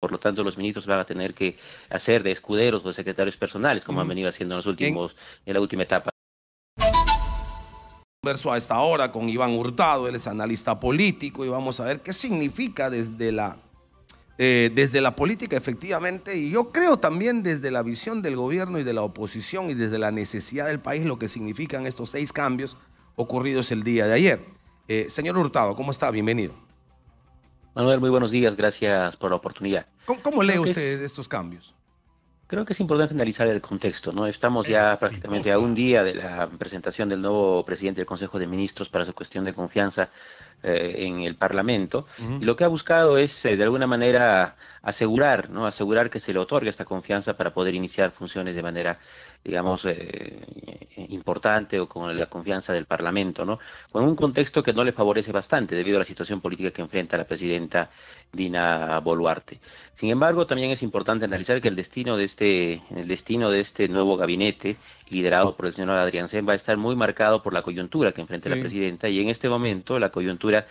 Por lo tanto, los ministros van a tener que hacer de escuderos o de secretarios personales, como han venido haciendo en los últimos, en la última etapa. Converso a esta hora con Iván Hurtado, él es analista político, y vamos a ver qué significa desde la política, efectivamente, y yo creo también desde la visión del gobierno y de la oposición y desde la necesidad del país, lo que significan estos 6 cambios ocurridos el día de ayer. Señor Hurtado, ¿cómo está? Bienvenido. Manuel, muy buenos días, gracias por la oportunidad. ¿Cómo lee usted estos cambios? Creo que es importante analizar el contexto, ¿no? Estamos ya prácticamente a un día de la presentación del nuevo presidente del Consejo de Ministros para su cuestión de confianza en el Parlamento. Y lo que ha buscado es, de alguna manera, asegurar, ¿no? Asegurar que se le otorgue esta confianza para poder iniciar funciones de manera, digamos, importante o con la confianza del Parlamento, ¿no? Con un contexto que no le favorece bastante debido a la situación política que enfrenta la presidenta Dina Boluarte. Sin embargo, también es importante analizar que el destino de este nuevo gabinete liderado por el señor Adrián Sen va a estar muy marcado por la coyuntura que enfrenta la presidenta, y en este momento la coyuntura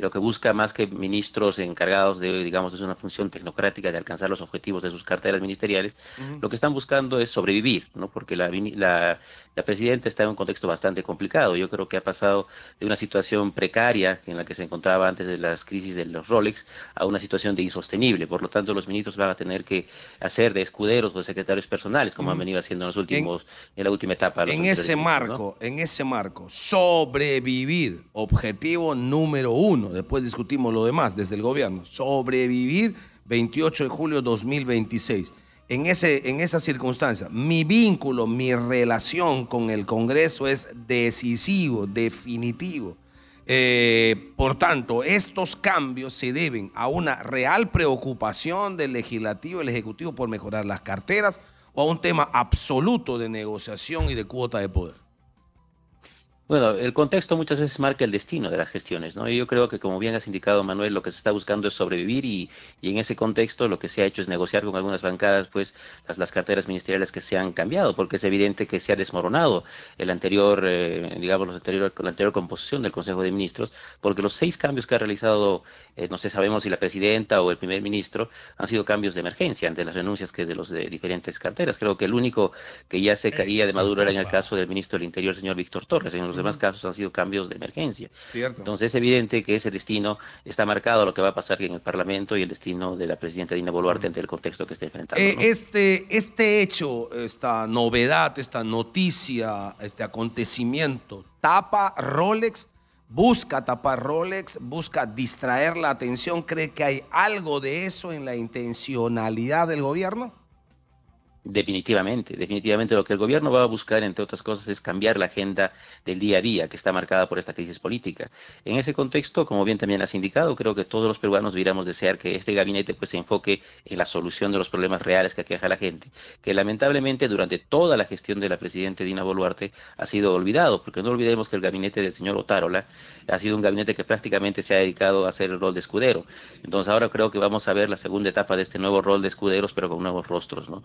lo que busca, más que ministros encargados de, digamos, es una función tecnocrática de alcanzar los objetivos de sus carteras ministeriales, lo que están buscando es sobrevivir, ¿no? Porque la presidenta está en un contexto bastante complicado. Yo creo que ha pasado de una situación precaria en la que se encontraba antes de las crisis de los Rolex a una situación de insostenible. Por lo tanto, los ministros van a tener que hacer de escuderos o de secretarios personales, como han venido haciendo en los últimos, en la última etapa. En ese marco, ¿no? En ese marco, sobrevivir, objetivo número 1, después discutimos lo demás desde el gobierno, sobrevivir 28 de julio 2026. En esa circunstancia, mi vínculo, mi relación con el Congreso es decisivo, definitivo. Por tanto, estos cambios se deben a una real preocupación del legislativo y el ejecutivo por mejorar las carteras, o a un tema absoluto de negociación y de cuota de poder. Bueno, el contexto muchas veces marca el destino de las gestiones, ¿no? Y yo creo que, como bien has indicado, Manuel, lo que se está buscando es sobrevivir, y en ese contexto lo que se ha hecho es negociar con algunas bancadas, pues, las carteras ministeriales que se han cambiado, porque es evidente que se ha desmoronado el anterior, la anterior composición del Consejo de Ministros, porque los 6 cambios que ha realizado, no sé, sabemos si la presidenta o el primer ministro, han sido cambios de emergencia ante las renuncias que de los de diferentes carteras. Creo que el único que ya se caía de maduro era en el caso del ministro del Interior, señor Víctor Torres. En los demás casos han sido cambios de emergencia. Cierto. Entonces es evidente que ese destino está marcado a lo que va a pasar en el Parlamento y el destino de la presidenta Dina Boluarte ante el contexto que está enfrentando, ¿no? Este hecho, esta novedad, esta noticia, este acontecimiento, tapa Rolex, busca tapar Rolex, busca distraer la atención. ¿Cree que hay algo de eso en la intencionalidad del gobierno? Definitivamente lo que el gobierno va a buscar, entre otras cosas, es cambiar la agenda del día a día que está marcada por esta crisis política. En ese contexto, como bien también has indicado, creo que todos los peruanos deberíamos desear que este gabinete, pues, se enfoque en la solución de los problemas reales que aqueja a la gente, que lamentablemente durante toda la gestión de la presidenta Dina Boluarte ha sido olvidado, porque no olvidemos que el gabinete del señor Otárola ha sido un gabinete que prácticamente se ha dedicado a hacer el rol de escudero. Entonces ahora creo que vamos a ver la segunda etapa de este nuevo rol de escuderos, pero con nuevos rostros, ¿no?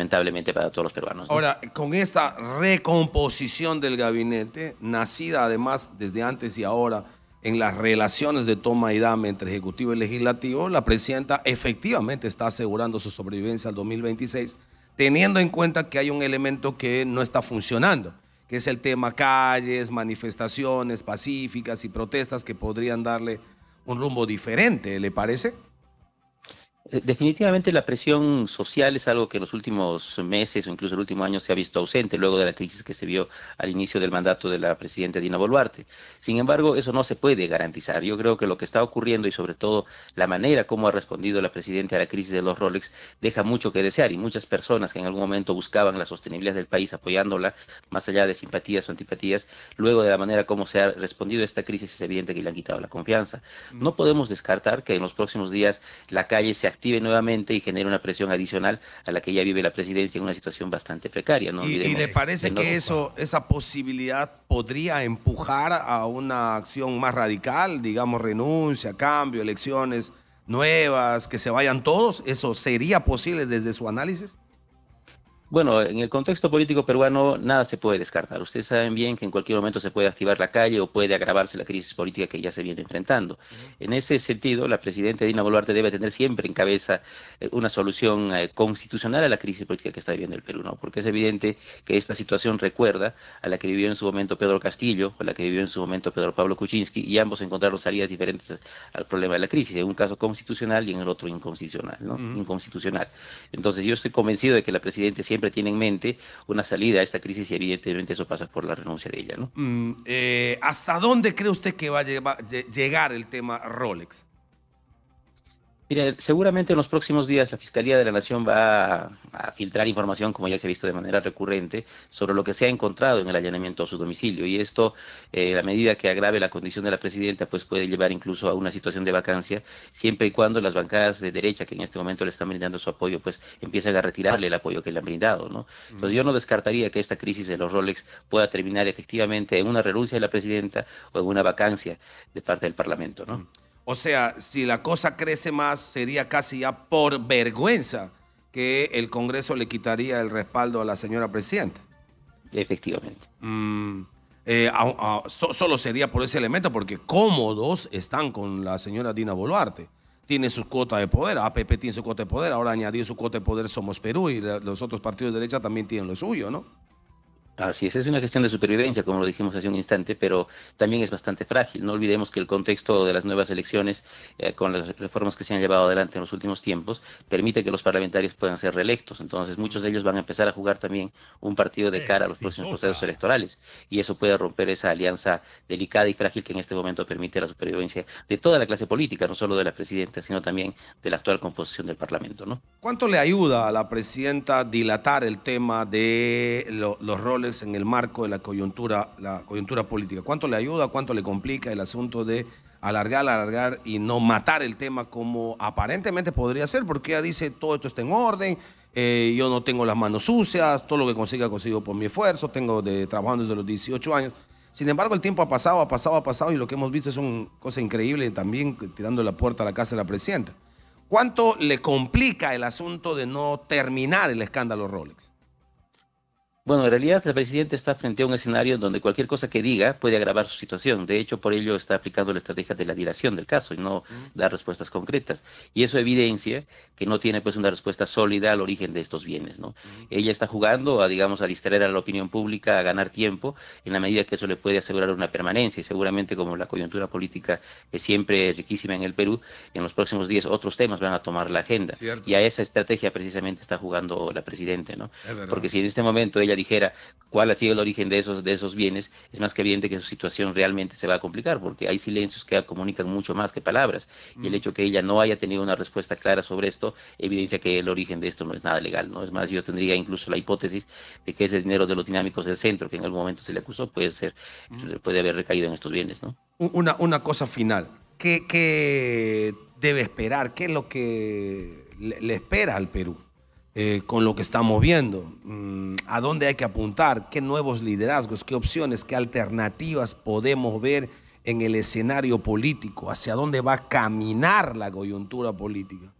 Lamentablemente para todos los peruanos, ¿no? Ahora, con esta recomposición del gabinete, nacida además desde antes y ahora en las relaciones de toma y dame entre ejecutivo y legislativo, la presidenta efectivamente está asegurando su sobrevivencia al 2026, teniendo en cuenta que hay un elemento que no está funcionando, que es el tema calles, manifestaciones pacíficas y protestas que podrían darle un rumbo diferente, ¿le parece? Definitivamente la presión social es algo que en los últimos meses o incluso el último año se ha visto ausente luego de la crisis que se vio al inicio del mandato de la presidenta Dina Boluarte. Sin embargo, eso no se puede garantizar. Yo creo que lo que está ocurriendo y sobre todo la manera como ha respondido la presidenta a la crisis de los Rolex deja mucho que desear, y muchas personas que en algún momento buscaban la sostenibilidad del país apoyándola, más allá de simpatías o antipatías, luego de la manera como se ha respondido a esta crisis es evidente que le han quitado la confianza. No podemos descartar que en los próximos días la calle se active nuevamente y genere una presión adicional a la que ya vive la presidencia en una situación bastante precaria, ¿no? ¿Y le parece que esa posibilidad podría empujar a una acción más radical, digamos, renuncia, cambio, elecciones nuevas, que se vayan todos? ¿Eso sería posible desde su análisis? Bueno, en el contexto político peruano nada se puede descartar. Ustedes saben bien que en cualquier momento se puede activar la calle o puede agravarse la crisis política que ya se viene enfrentando. En ese sentido, la presidenta Dina Boluarte debe tener siempre en cabeza una solución constitucional a la crisis política que está viviendo el Perú, ¿no? Porque es evidente que esta situación recuerda a la que vivió en su momento Pedro Castillo, a la que vivió en su momento Pedro Pablo Kuczynski, y ambos encontraron salidas diferentes al problema de la crisis, en un caso constitucional y en el otro inconstitucional, ¿no? Inconstitucional. Entonces yo estoy convencido de que la presidenta siempre tiene en mente una salida a esta crisis y evidentemente eso pasa por la renuncia de ella, ¿no? ¿Hasta dónde cree usted que va a llegar el tema Rolex? Mira, seguramente en los próximos días la Fiscalía de la Nación va a filtrar información, como ya se ha visto de manera recurrente, sobre lo que se ha encontrado en el allanamiento a su domicilio. Y esto, a medida que agrave la condición de la presidenta, pues puede llevar incluso a una situación de vacancia, siempre y cuando las bancadas de derecha, que en este momento le están brindando su apoyo, pues empiezan a retirarle el apoyo que le han brindado, ¿no? Entonces yo no descartaría que esta crisis de los Rolex pueda terminar efectivamente en una renuncia de la presidenta o en una vacancia de parte del Parlamento, ¿no? O sea, si la cosa crece más, sería casi ya por vergüenza que el Congreso le quitaría el respaldo a la señora presidenta. Efectivamente. Solo sería por ese elemento, porque cómodos están con la señora Dina Boluarte. Tiene su cuota de poder, APP tiene su cuota de poder, ahora añadió su cuota de poder Somos Perú y los otros partidos de derecha también tienen lo suyo, ¿no? Así es una cuestión de supervivencia, como lo dijimos hace un instante, pero también es bastante frágil. No olvidemos que el contexto de las nuevas elecciones, con las reformas que se han llevado adelante en los últimos tiempos, permite que los parlamentarios puedan ser reelectos. Entonces, muchos de ellos van a empezar a jugar también un partido de cara a los próximos procesos electorales. Y eso puede romper esa alianza delicada y frágil que en este momento permite la supervivencia de toda la clase política, no solo de la presidenta, sino también de la actual composición del Parlamento, ¿no? ¿Cuánto le ayuda a la presidenta dilatar el tema de los roles en el marco de la coyuntura política? ¿Cuánto le ayuda, cuánto le complica el asunto de alargar y no matar el tema como aparentemente podría ser? Porque ella dice, todo esto está en orden, yo no tengo las manos sucias, todo lo que consigo por mi esfuerzo, tengo trabajando desde los 18 años. Sin embargo, el tiempo ha pasado y lo que hemos visto es una cosa increíble también, tirando la puerta a la casa de la presidenta. ¿Cuánto le complica el asunto de no terminar el escándalo Rolex? Bueno, en realidad el presidente está frente a un escenario en donde cualquier cosa que diga puede agravar su situación. De hecho, por ello está aplicando la estrategia de la dilación del caso y no dar respuestas concretas. Y eso evidencia que no tiene pues una respuesta sólida al origen de estos bienes, ¿no? Ella está jugando a distraer a la opinión pública, a ganar tiempo, en la medida que eso le puede asegurar una permanencia. Y seguramente, como la coyuntura política es siempre riquísima en el Perú, en los próximos días otros temas van a tomar la agenda. Cierto. Y a esa estrategia precisamente está jugando la presidenta, ¿no? Porque si en este momento ella dijera cuál ha sido el origen de esos bienes, es más que evidente que su situación realmente se va a complicar, porque hay silencios que comunican mucho más que palabras, y el hecho que ella no haya tenido una respuesta clara sobre esto evidencia que el origen de esto no es nada legal, ¿no? Es más, yo tendría incluso la hipótesis de que ese dinero de los dinámicos del centro, que en algún momento se le acusó, puede haber recaído en estos bienes, ¿no? Una cosa final, ¿qué debe esperar? ¿Qué es lo que le espera al Perú? Con lo que estamos viendo, ¿a dónde hay que apuntar? ¿Qué nuevos liderazgos, qué opciones, qué alternativas podemos ver en el escenario político? ¿Hacia dónde va a caminar la coyuntura política?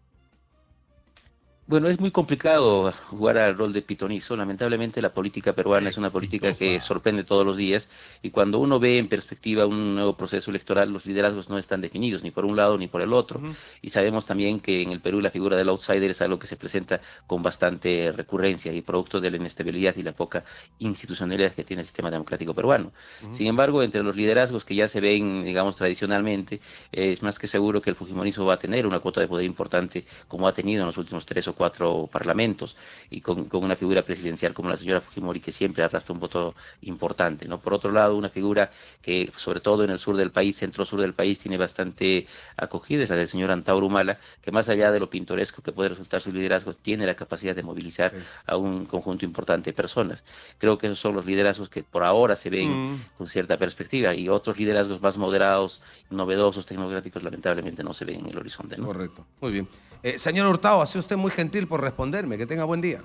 Bueno, es muy complicado jugar al rol de pitonizo. Lamentablemente la política peruana es una política que sorprende todos los días, y cuando uno ve en perspectiva un nuevo proceso electoral, los liderazgos no están definidos ni por un lado ni por el otro. Y sabemos también que en el Perú la figura del outsider es algo que se presenta con bastante recurrencia y producto de la inestabilidad y la poca institucionalidad que tiene el sistema democrático peruano. Sin embargo, entre los liderazgos que ya se ven, digamos, tradicionalmente, es más que seguro que el fujimorismo va a tener una cuota de poder importante, como ha tenido en los últimos 3 o 4 parlamentos, y con una figura presidencial como la señora Fujimori, que siempre arrastra un voto importante, ¿no? Por otro lado, una figura que, sobre todo en el sur del país, centro-sur del país, tiene bastante acogida, es la del señor Antauro Humala, que más allá de lo pintoresco que puede resultar su liderazgo, tiene la capacidad de movilizar a un conjunto importante de personas. Creo que esos son los liderazgos que por ahora se ven con cierta perspectiva, y otros liderazgos más moderados, novedosos, tecnocráticos, lamentablemente no se ven en el horizonte, ¿no? Correcto. Muy bien. Señor Hurtado, ha sido usted muy gentil por responderme. Que tenga buen día.